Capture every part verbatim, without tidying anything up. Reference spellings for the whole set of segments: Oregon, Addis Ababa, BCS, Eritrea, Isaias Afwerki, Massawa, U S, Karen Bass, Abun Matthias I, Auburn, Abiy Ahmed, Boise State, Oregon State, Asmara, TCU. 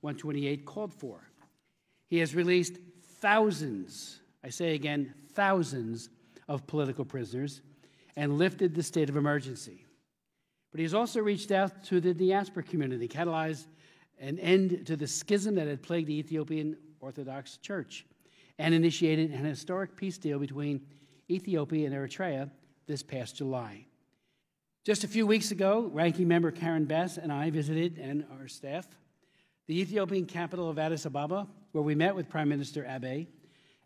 one twenty-eight called for. He has released thousands, I say again, thousands of political prisoners and lifted the state of emergency. But he's also reached out to the diaspora community, catalyzed an end to the schism that had plagued the Ethiopian Orthodox Church, and initiated an historic peace deal between Ethiopia and Eritrea this past July. Just a few weeks ago, Ranking Member Karen Bass and I visited, and our staff, the Ethiopian capital of Addis Ababa, where we met with Prime Minister Abiy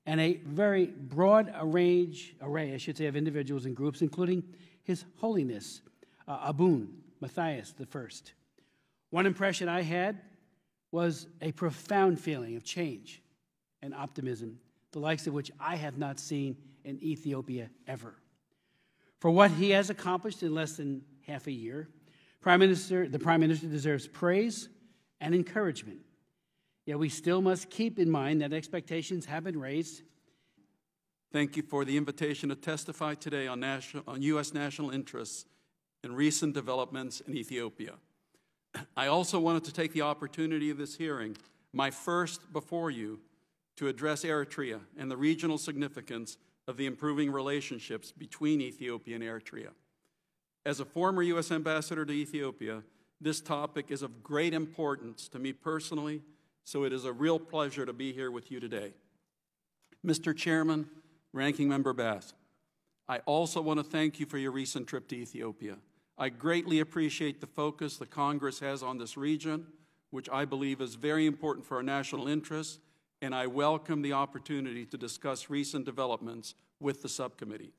and a very broad array, array I should say, of individuals and groups, including His Holiness uh, Abun Matthias the First. One impression I had was a profound feeling of change and optimism, the likes of which I have not seen in Ethiopia ever. For what he has accomplished in less than half a year, Prime Minister, the Prime Minister deserves praise and encouragement. Yet we still must keep in mind that expectations have been raised. Thank you for the invitation to testify today on, national, on U S national interests in recent developments in Ethiopia. I also wanted to take the opportunity of this hearing, my first before you, to address Eritrea and the regional significance of the improving relationships between Ethiopia and Eritrea. As a former U S ambassador to Ethiopia, this topic is of great importance to me personally, so it is a real pleasure to be here with you today. Mister Chairman, Ranking Member Bass, I also want to thank you for your recent trip to Ethiopia. I greatly appreciate the focus the Congress has on this region, which I believe is very important for our national interests, and I welcome the opportunity to discuss recent developments with the subcommittee.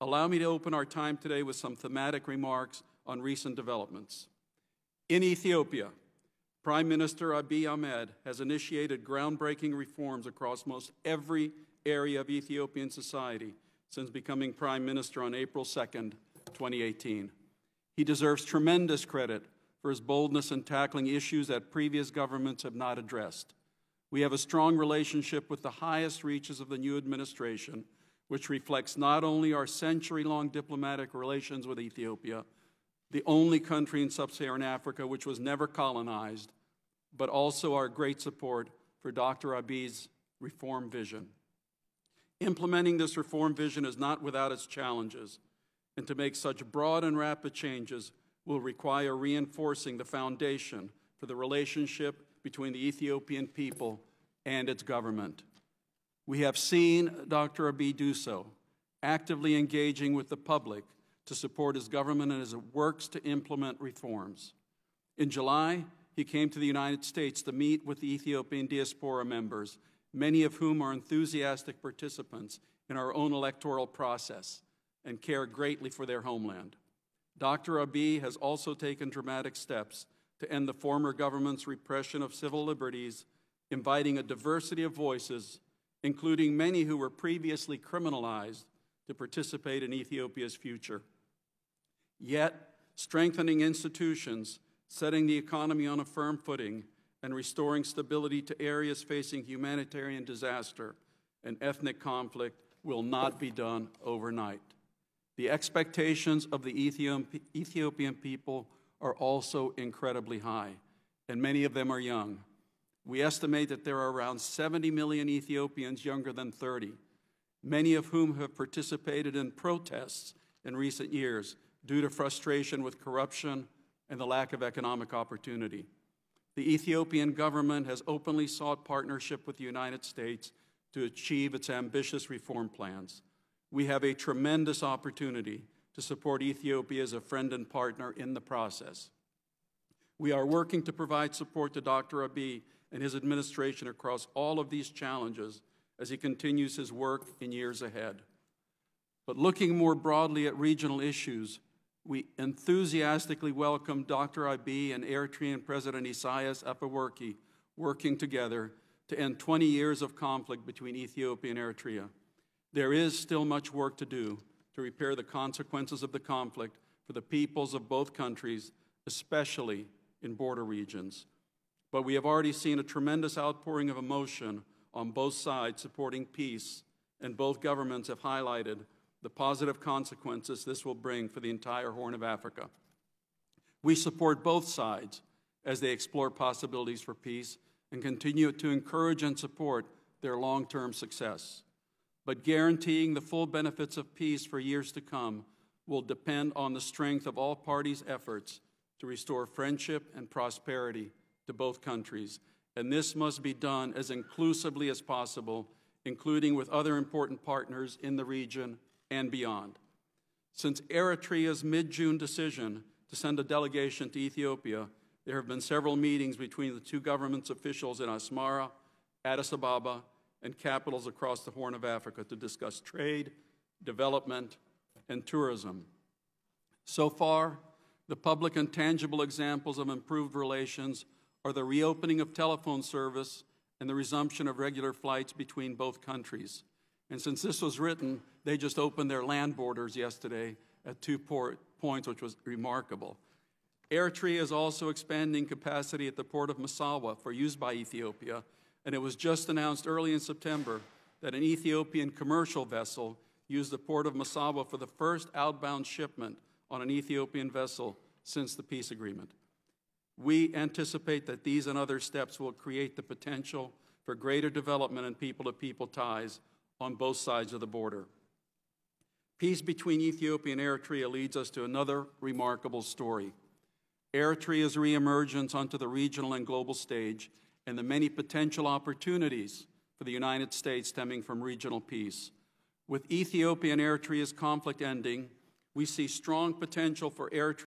Allow me to open our time today with some thematic remarks on recent developments. In Ethiopia, Prime Minister Abiy Ahmed has initiated groundbreaking reforms across most every area of Ethiopian society since becoming Prime Minister on April second, twenty eighteen. He deserves tremendous credit for his boldness in tackling issues that previous governments have not addressed. We have a strong relationship with the highest reaches of the new administration, which reflects not only our century-long diplomatic relations with Ethiopia, the only country in sub-Saharan Africa which was never colonized, but also our great support for Doctor Abiy's reform vision. Implementing this reform vision is not without its challenges, and to make such broad and rapid changes will require reinforcing the foundation for the relationship between the Ethiopian people and its government. We have seen Doctor Abiy do so, actively engaging with the public to support his government and as it works to implement reforms. In July, he came to the United States to meet with the Ethiopian diaspora members, many of whom are enthusiastic participants in our own electoral process and care greatly for their homeland. Doctor Abiy has also taken dramatic steps to end the former government's repression of civil liberties, inviting a diversity of voices, including many who were previously criminalized, to participate in Ethiopia's future. Yet, strengthening institutions, setting the economy on a firm footing, and restoring stability to areas facing humanitarian disaster and ethnic conflict will not be done overnight. The expectations of the Ethiopian people are also incredibly high, and many of them are young. We estimate that there are around seventy million Ethiopians younger than thirty, many of whom have participated in protests in recent years due to frustration with corruption and the lack of economic opportunity. The Ethiopian government has openly sought partnership with the United States to achieve its ambitious reform plans. We have a tremendous opportunity to support Ethiopia as a friend and partner in the process. We are working to provide support to Doctor Abiy and his administration across all of these challenges as he continues his work in years ahead. But looking more broadly at regional issues, we enthusiastically welcome Doctor Abiy and Eritrean President Isaias Afwerki working together to end twenty years of conflict between Ethiopia and Eritrea. There is still much work to do to repair the consequences of the conflict for the peoples of both countries, especially in border regions. But we have already seen a tremendous outpouring of emotion on both sides supporting peace, and both governments have highlighted the positive consequences this will bring for the entire Horn of Africa. We support both sides as they explore possibilities for peace and continue to encourage and support their long-term success. But guaranteeing the full benefits of peace for years to come will depend on the strength of all parties' efforts to restore friendship and prosperity to both countries, and this must be done as inclusively as possible, including with other important partners in the region and beyond. Since Eritrea's mid-June decision to send a delegation to Ethiopia, there have been several meetings between the two governments' officials in Asmara, Addis Ababa, and capitals across the Horn of Africa to discuss trade, development, and tourism. So far, the public and tangible examples of improved relations are the reopening of telephone service and the resumption of regular flights between both countries. And since this was written, they just opened their land borders yesterday at two port points, which was remarkable. Eritrea is also expanding capacity at the port of Massawa for use by Ethiopia, and it was just announced early in September that an Ethiopian commercial vessel used the port of Massawa for the first outbound shipment on an Ethiopian vessel since the peace agreement. We anticipate that these and other steps will create the potential for greater development and people-to-people ties on both sides of the border. Peace between Ethiopia and Eritrea leads us to another remarkable story. Eritrea's reemergence onto the regional and global stage and the many potential opportunities for the United States stemming from regional peace. With Ethiopia and Eritrea's conflict ending, we see strong potential for Eritrea